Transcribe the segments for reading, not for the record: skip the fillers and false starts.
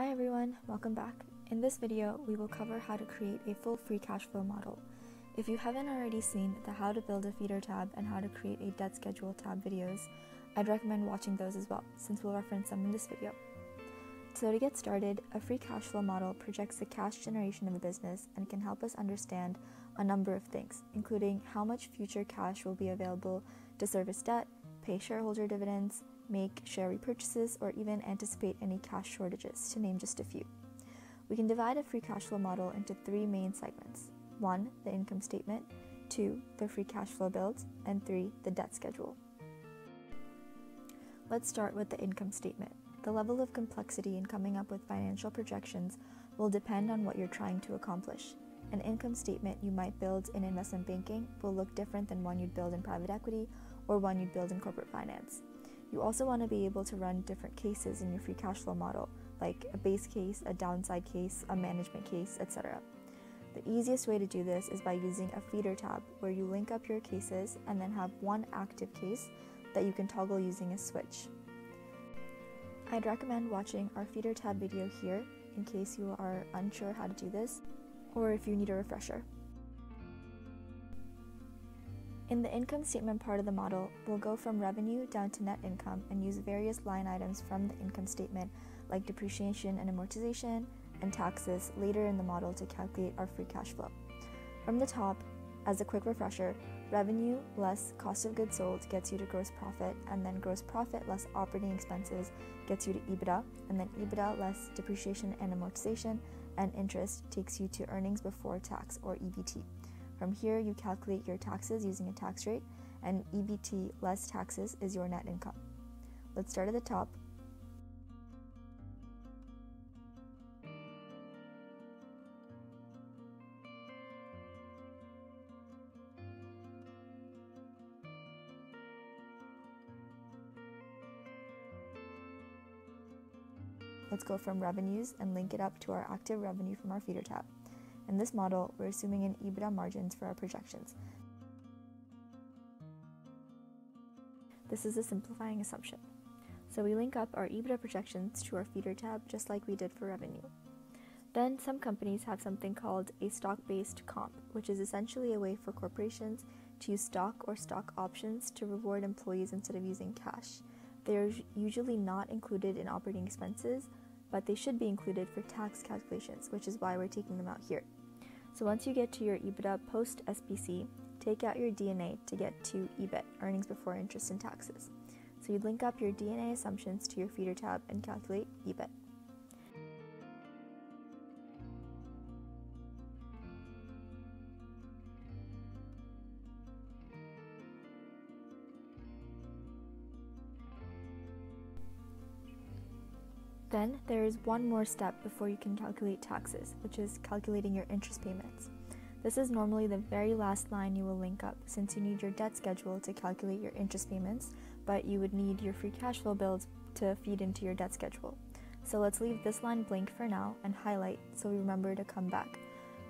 Hi everyone, welcome back. In this video, we will cover how to create a full free cash flow model. If you haven't already seen the how to build a feeder tab and how to create a debt schedule tab videos, I'd recommend watching those as well, since we'll reference them in this video. So to get started, a free cash flow model projects the cash generation of a business and can help us understand a number of things, including how much future cash will be available to service debt, pay shareholder dividends, make share repurchases, or even anticipate any cash shortages, to name just a few. We can divide a free cash flow model into three main segments. 1. The income statement. 2. The free cash flow build. And 3. The debt schedule. Let's start with the income statement. The level of complexity in coming up with financial projections will depend on what you're trying to accomplish. An income statement you might build in investment banking will look different than one you'd build in private equity or one you'd build in corporate finance. You also want to be able to run different cases in your free cash flow model, like a base case, a downside case, a management case, etc. The easiest way to do this is by using a feeder tab where you link up your cases and then have one active case that you can toggle using a switch. I'd recommend watching our feeder tab video here in case you are unsure how to do this or if you need a refresher. In the income statement part of the model, we'll go from revenue down to net income and use various line items from the income statement like depreciation and amortization and taxes later in the model to calculate our free cash flow. From the top, as a quick refresher, revenue less cost of goods sold gets you to gross profit, and then gross profit less operating expenses gets you to EBITDA, and then EBITDA less depreciation and amortization and interest takes you to earnings before tax, or EBT. From here, you calculate your taxes using a tax rate, and EBT less taxes is your net income. Let's start at the top. Let's go from revenues and link it up to our active revenue from our feeder tab. In this model, we're assuming an EBITDA margins for our projections. This is a simplifying assumption. So we link up our EBITDA projections to our feeder tab just like we did for revenue. Then some companies have something called a stock-based comp, which is essentially a way for corporations to use stock or stock options to reward employees instead of using cash. They're usually not included in operating expenses, but they should be included for tax calculations, which is why we're taking them out here. So once you get to your EBITDA post SBC, take out your D&A to get to EBIT, earnings before interest and taxes. So you'd link up your D&A assumptions to your feeder tab and calculate EBIT. Then there is one more step before you can calculate taxes, which is calculating your interest payments. This is normally the very last line you will link up, since you need your debt schedule to calculate your interest payments, but you would need your free cash flow builds to feed into your debt schedule. So let's leave this line blank for now and highlight so we remember to come back.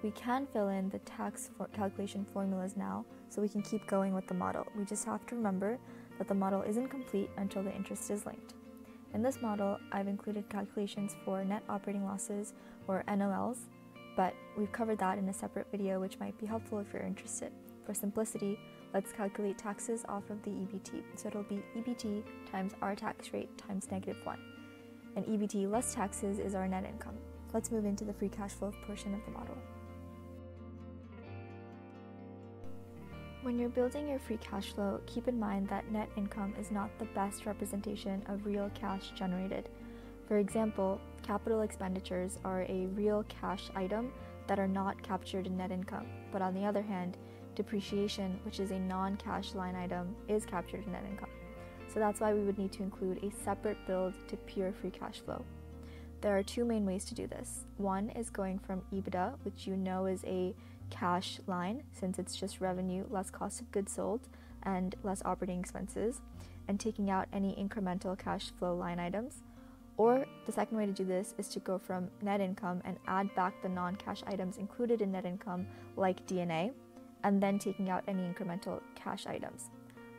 We can fill in the tax calculation formulas now so we can keep going with the model. We just have to remember that the model isn't complete until the interest is linked. In this model, I've included calculations for net operating losses, or NOLs, but we've covered that in a separate video which might be helpful if you're interested. For simplicity, let's calculate taxes off of the EBT, so it'll be EBT times our tax rate times -1. And EBT less taxes is our net income. Let's move into the free cash flow portion of the model. When you're building your free cash flow, keep in mind that net income is not the best representation of real cash generated. For example, capital expenditures are a real cash item that are not captured in net income, but on the other hand, depreciation, which is a non-cash line item, is captured in net income. So that's why we would need to include a separate build to pure free cash flow. There are two main ways to do this. One is going from EBITDA, which you know is a cash line, since it's just revenue less cost of goods sold and less operating expenses, and taking out any incremental cash flow line items. Or the second way to do this is to go from net income and add back the non-cash items included in net income, like D&A, and then taking out any incremental cash items.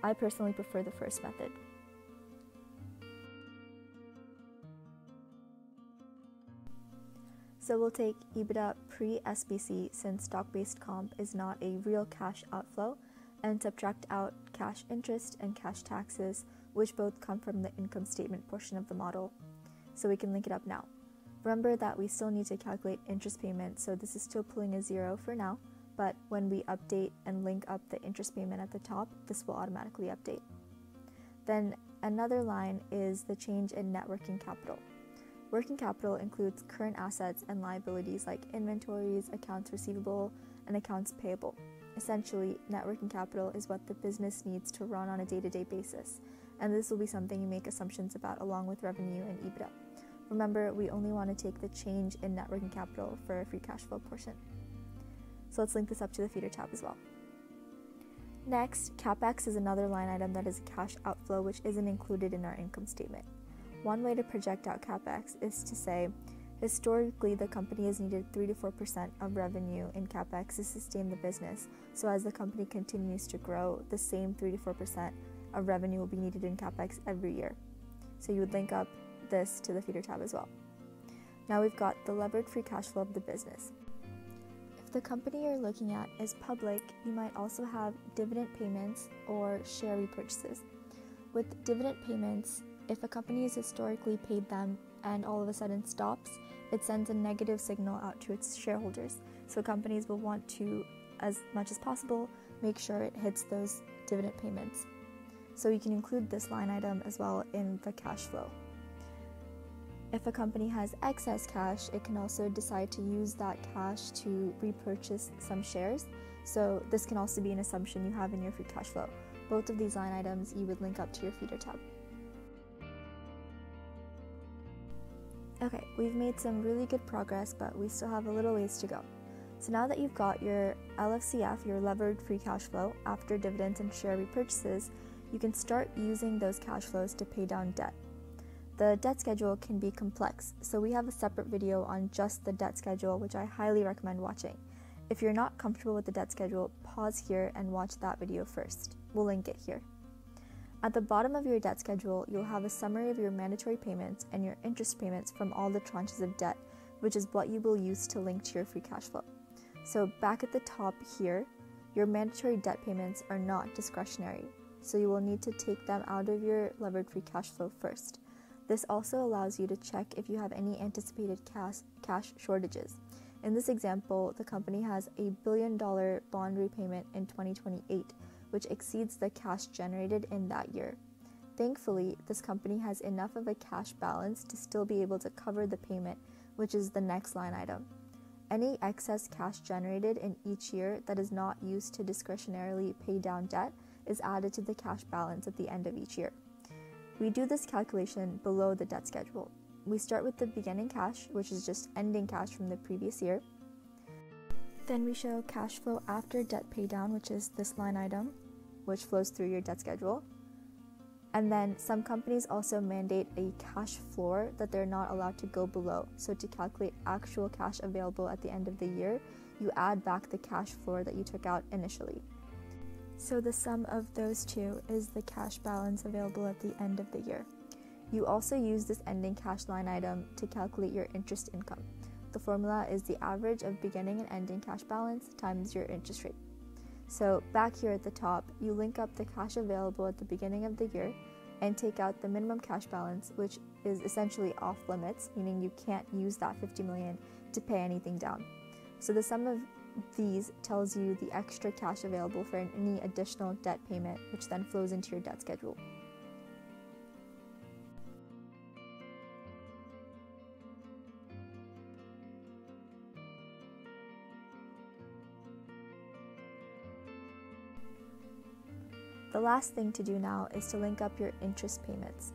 I personally prefer the first method. So we'll take EBITDA pre-SBC, since stock-based comp is not a real cash outflow, and subtract out cash interest and cash taxes, which both come from the income statement portion of the model. So we can link it up now. Remember that we still need to calculate interest payment, so this is still pulling a zero for now, but when we update and link up the interest payment at the top, this will automatically update. Then another line is the change in net working capital. Working capital includes current assets and liabilities like inventories, accounts receivable, and accounts payable. Essentially, net working capital is what the business needs to run on a day-to-day basis, and this will be something you make assumptions about along with revenue and EBITDA. Remember, we only want to take the change in net working capital for a free cash flow portion. So let's link this up to the feeder tab as well. Next, CapEx is another line item that is a cash outflow which isn't included in our income statement. One way to project out CapEx is to say, historically, the company has needed 3 to 4% of revenue in CapEx to sustain the business. So as the company continues to grow, the same 3 to 4% of revenue will be needed in CapEx every year. So you would link up this to the feeder tab as well. Now we've got the levered free cash flow of the business. If the company you're looking at is public, you might also have dividend payments or share repurchases. With dividend payments, if a company has historically paid them and all of a sudden stops, it sends a negative signal out to its shareholders. So companies will want to, as much as possible, make sure it hits those dividend payments. So you can include this line item as well in the cash flow. If a company has excess cash, it can also decide to use that cash to repurchase some shares. So this can also be an assumption you have in your free cash flow. Both of these line items you would link up to your feeder tab. Okay, we've made some really good progress, but we still have a little ways to go. So now that you've got your LFCF, your levered free cash flow, after dividends and share repurchases, you can start using those cash flows to pay down debt. The debt schedule can be complex, so we have a separate video on just the debt schedule, which I highly recommend watching. If you're not comfortable with the debt schedule, pause here and watch that video first. We'll link it here. At the bottom of your debt schedule, you'll have a summary of your mandatory payments and your interest payments from all the tranches of debt, which is what you will use to link to your free cash flow. So back at the top here, your mandatory debt payments are not discretionary, so you will need to take them out of your levered free cash flow first. This also allows you to check if you have any anticipated cash shortages. In this example, the company has $1 billion bond repayment in 2028, which exceeds the cash generated in that year. Thankfully, this company has enough of a cash balance to still be able to cover the payment, which is the next line item. Any excess cash generated in each year that is not used to discretionarily pay down debt is added to the cash balance at the end of each year. We do this calculation below the debt schedule. We start with the beginning cash, which is just ending cash from the previous year. Then we show cash flow after debt paydown, which is this line item, which flows through your debt schedule. And then some companies also mandate a cash floor that they're not allowed to go below. So to calculate actual cash available at the end of the year, you add back the cash floor that you took out initially. So the sum of those two is the cash balance available at the end of the year. You also use this ending cash line item to calculate your interest income. The formula is the average of beginning and ending cash balance times your interest rate. So back here at the top, you link up the cash available at the beginning of the year and take out the minimum cash balance, which is essentially off limits, meaning you can't use that $50 million to pay anything down. So the sum of these tells you the extra cash available for any additional debt payment, which then flows into your debt schedule. The last thing to do now is to link up your interest payments.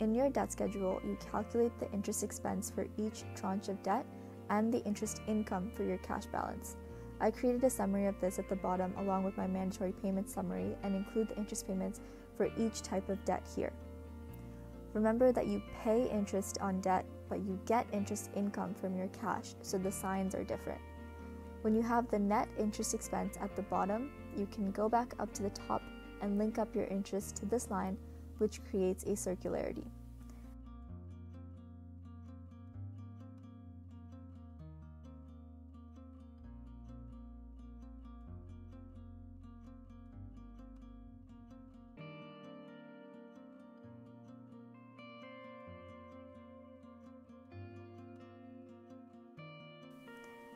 In your debt schedule, you calculate the interest expense for each tranche of debt and the interest income for your cash balance. I created a summary of this at the bottom along with my mandatory payment summary and include the interest payments for each type of debt here. Remember that you pay interest on debt, but you get interest income from your cash, so the signs are different. When you have the net interest expense at the bottom, you can go back up to the top and link up your interest to this line, which creates a circularity.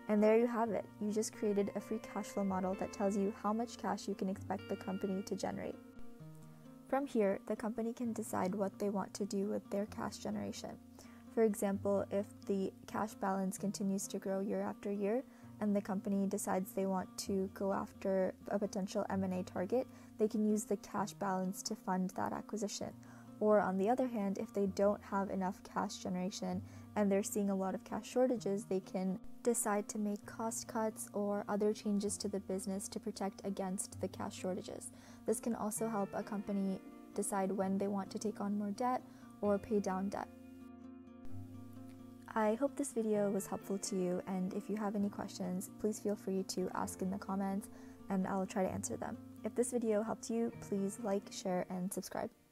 And there you have it. You just created a free cash flow model that tells you how much cash you can expect the company to generate. From here, the company can decide what they want to do with their cash generation. For example, if the cash balance continues to grow year after year, and the company decides they want to go after a potential M&A target, they can use the cash balance to fund that acquisition. Or on the other hand, if they don't have enough cash generation and they're seeing a lot of cash shortages, they can decide to make cost cuts or other changes to the business to protect against the cash shortages. This can also help a company decide when they want to take on more debt or pay down debt. I hope this video was helpful to you, and if you have any questions, please feel free to ask in the comments and I'll try to answer them. If this video helped you, please like, share, and subscribe.